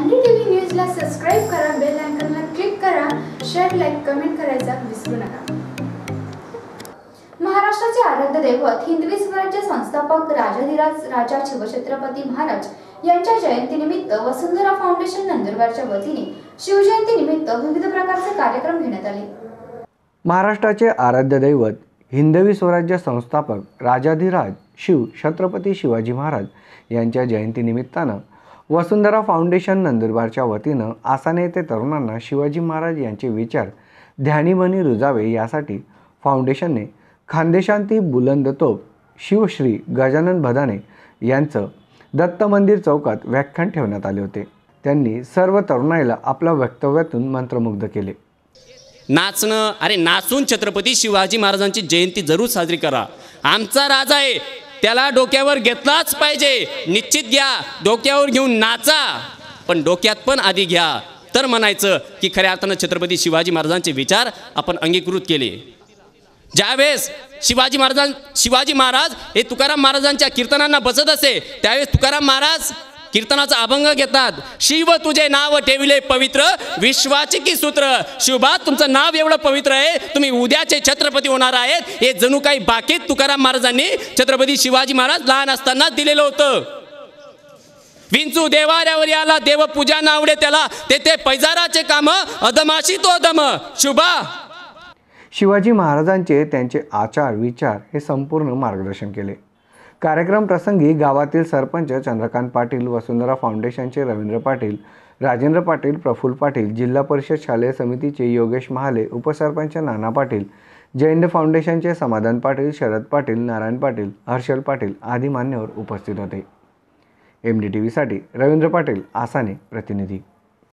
NDTV न्यूजला subscribe करा, bell आयकॉनला क्लिक करा, शेअर लाईक कमेंट करायचा विसरू नका। महाराष्ट्राचे आराध्य दैवत हिंदवी स्वराज्य संस्थापक राजाधिराज राजा शिवछत्रपती महाराज यांच्या जयंती निमित्त वसुंधरा फाउंडेशन नंदुरबारच्या वतीने शिवजयंती निमित्त विविध प्रकारचे कार्यक्रम घेण्यात आले। महाराष्ट्राचे आराध्य दैवत हिंदवी स्वराज्य संस्थापक राजाधिराज शिव छत्रपती शिवाजी महाराज यांच्या जयंती निमित्ताने वसुंधरा फाउंडेशन नंदुरबारच्या वतीने आसाने येथे तरुणांना शिवाजी महाराज यांचे विचार ध्यानीमनी रुजावे यासाठी फाउंडेशनने खानदेशांती बुलंद तोप शिवश्री गजानन भदाने यांचं दत्त मंदिर चौकात व्याख्यान ठेवण्यात आले होते। त्यांनी सर्व तरुणाईला आपल्या वक्तव्यातून मंत्रमुग्ध केले। नाचणं, अरे नाचून छत्रपती शिवाजी महाराजांची जयंती जरूर साजरी करा। आमचा राजा आहे, त्याला डोक्यावर घेतलाच पाहिजे। निश्चित घ्या, डोक्यावर घेऊन नाचा, पण डोक्यात पण आधी घ्या। तर म्हणायचं की खऱ्या अर्थानं छत्रपती शिवाजी महाराजांचे विचार आपण अंगीकृत केले। ज्यावेळेस शिवाजी महाराज हे तुकाराम महाराजांच्या कीर्तनांना बसत असे, त्यावेळेस तुकाराम महाराज कीर्तनाचा अभंग घेतात, शिव तुझे नाव ठेविले पवित्र विश्वाची की सूत्र। शिवबा, तुमचं नाव एवढं पवित्र आहे, तुम्ही उद्याचे छत्रपती होणार आहेत, हे जणू काही बाकीत तुकाराम महाराजांनी छत्रपती शिवाजी महाराज लहान असताना दिलेलं होतं। विंचू देवाऱ्यावर याला देव पूजा नावडे त्याला, तेथे पैजाराचे काम अदमाशी तो अदम। शिवबा, शिवाजी महाराजांचे त्यांचे आचार विचार हे संपूर्ण मार्गदर्शन केले। कार्यक्रम प्रसंगी गावातील सरपंच चंद्रकांत पाटील, वसुंधरा फाउंडेशनचे रविंद्र पाटील, राजेंद्र पाटील, प्रफुल्ल पाटील, जिल्हा परिषद शालेय समितीचे योगेश महाले, उपसरपंच नाना पाटील, जैन फाउंडेशनचे समाधान पाटील, शरद पाटील, नारायण पाटील, हर्षल पाटील आदी मान्यवर उपस्थित होते। MDTV साठी रवींद्र पाटील, आसाने प्रतिनिधी।